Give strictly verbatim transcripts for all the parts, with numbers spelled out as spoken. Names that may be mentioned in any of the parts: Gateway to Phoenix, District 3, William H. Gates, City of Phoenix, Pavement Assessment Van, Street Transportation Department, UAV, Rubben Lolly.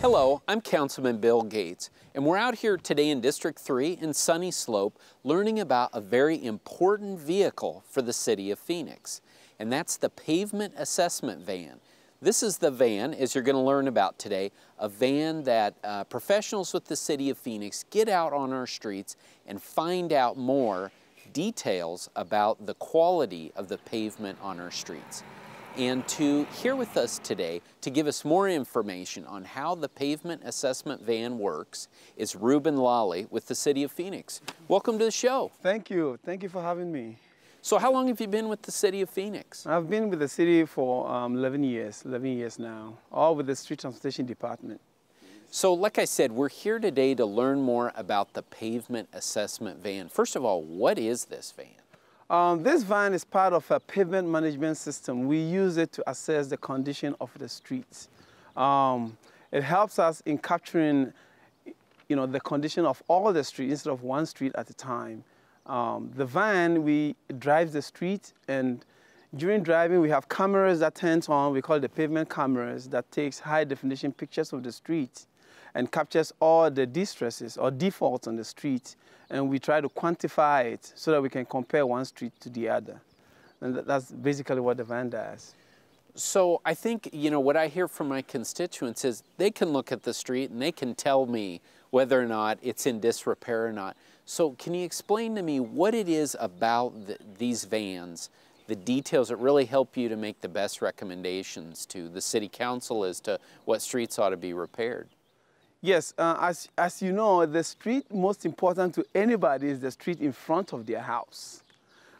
Hello, I'm Councilman Bill Gates, and we're out here today in District three in Sunny Slope learning about a very important vehicle for the City of Phoenix, and that's the Pavement Assessment Van. This is the van, as you're going to learn about today, a van that uh, professionals with the City of Phoenix get out on our streets and find out more details about the quality of the pavement on our streets. And to here with us today to give us more information on how the Pavement Assessment Van works is Rubben Lolly with the City of Phoenix. Welcome to the show. Thank you. Thank you for having me. So how long have you been with the City of Phoenix? I've been with the city for um, eleven years, eleven years now, all with the Street Transportation Department. So like I said, we're here today to learn more about the Pavement Assessment Van. First of all, what is this van? Um, this van is part of a pavement management system. We use it to assess the condition of the streets. Um, it helps us in capturing, you know, the condition of all the streets instead of one street at a time. Um, the van, we drive the street, and during driving, we have cameras that turns on. We call it the pavement cameras that takes high-definition pictures of the street and captures all the distresses or defaults on the street, and we try to quantify it so that we can compare one street to the other. And that's basically what the van does. So I think, you know, what I hear from my constituents is they can look at the street and they can tell me whether or not it's in disrepair or not. So can you explain to me what it is about the, these vans, the details that really help you to make the best recommendations to the city council as to what streets ought to be repaired? Yes, uh, as, as you know, the street most important to anybody is the street in front of their house.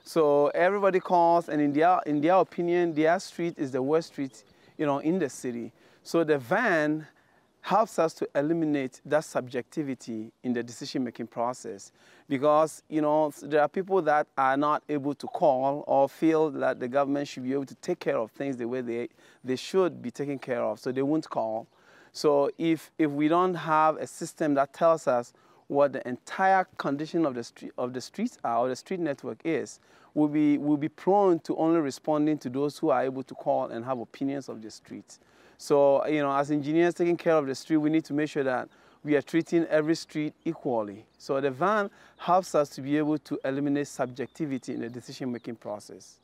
So everybody calls, and in their, in their opinion, their street is the worst street, you know, in the city. So the van helps us to eliminate that subjectivity in the decision-making process, because, you know, there are people that are not able to call or feel that the government should be able to take care of things the way they, they should be taken care of, so they won't call. So if, if we don't have a system that tells us what the entire condition of the, street, of the streets are, or the street network is, we'll be, we'll be prone to only responding to those who are able to call and have opinions of the streets. So, you know, as engineers taking care of the street, we need to make sure that we are treating every street equally. So the van helps us to be able to eliminate subjectivity in the decision-making process.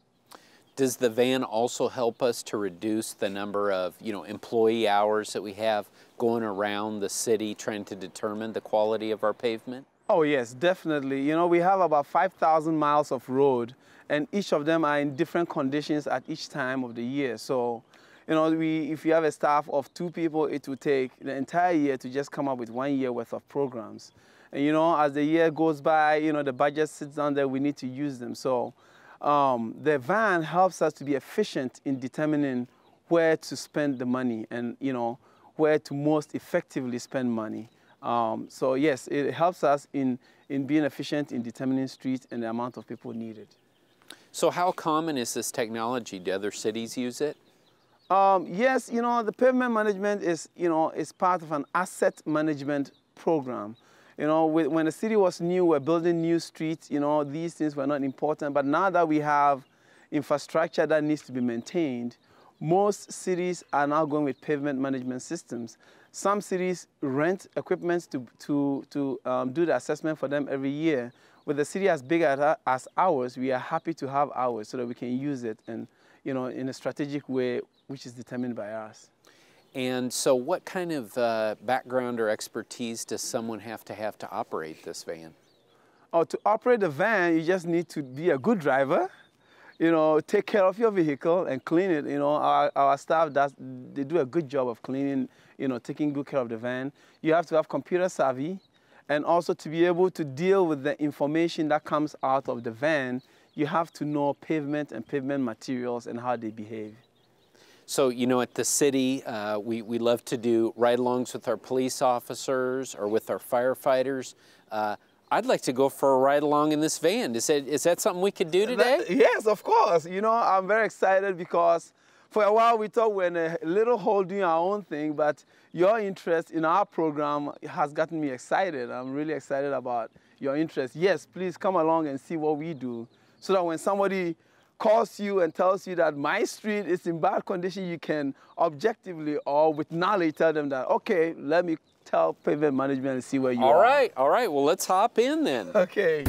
Does the van also help us to reduce the number of, you know, employee hours that we have going around the city trying to determine the quality of our pavement? Oh yes, definitely. You know, we have about five thousand miles of road, and each of them are in different conditions at each time of the year. So, you know, we, if you have a staff of two people, it will take the entire year to just come up with one year worth of programs. And, you know, as the year goes by, you know, the budget sits down there, we need to use them. So, Um, the van helps us to be efficient in determining where to spend the money and, you know, where to most effectively spend money. Um, so, yes, it helps us in, in being efficient in determining streets and the amount of people needed. So how common is this technology? Do other cities use it? Um, yes, you know, the pavement management is, you know, is part of an asset management program. You know, when the city was new, we're building new streets, you know, these things were not important. But now that we have infrastructure that needs to be maintained, most cities are now going with pavement management systems. Some cities rent equipment to, to, to um, do the assessment for them every year. With a city as big as ours, we are happy to have ours so that we can use it and, you know, in a strategic way, which is determined by us. And so what kind of uh, background or expertise does someone have to have to operate this van? Oh, to operate the van, you just need to be a good driver, you know, take care of your vehicle and clean it. You know, our, our staff, does, they do a good job of cleaning, you know, taking good care of the van. You have to have computer savvy, and also to be able to deal with the information that comes out of the van, you have to know pavement and pavement materials and how they behave. So, you know, at the city, uh, we, we love to do ride-alongs with our police officers or with our firefighters. Uh, I'd like to go for a ride-along in this van. Is that, is that something we could do today? That, yes, of course. You know, I'm very excited because for a while we thought we were in a little hole doing our own thing, but your interest in our program has gotten me excited. I'm really excited about your interest. Yes, please come along and see what we do so that when somebody calls you and tells you that my street is in bad condition, you can objectively or with knowledge tell them that, okay, let me tell pavement management and see where you all are. All right, all right, well, let's hop in then. Okay.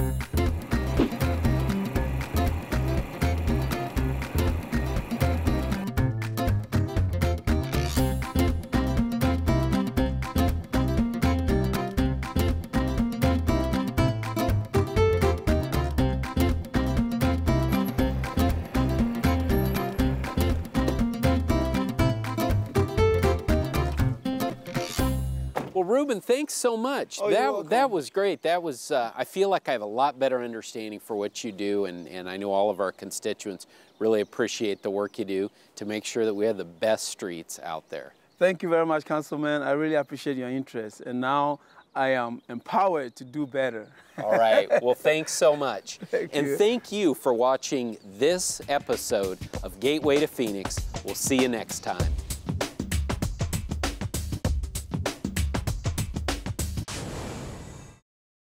Rubben, thanks so much. Oh, that, that was great. That was, uh, I feel like I have a lot better understanding for what you do, and, and I know all of our constituents really appreciate the work you do to make sure that we have the best streets out there. Thank you very much, Councilman. I really appreciate your interest, and now I am empowered to do better. All right. Well, thanks so much. Thank and you. Thank you for watching this episode of Gateway to Phoenix. We'll see you next time.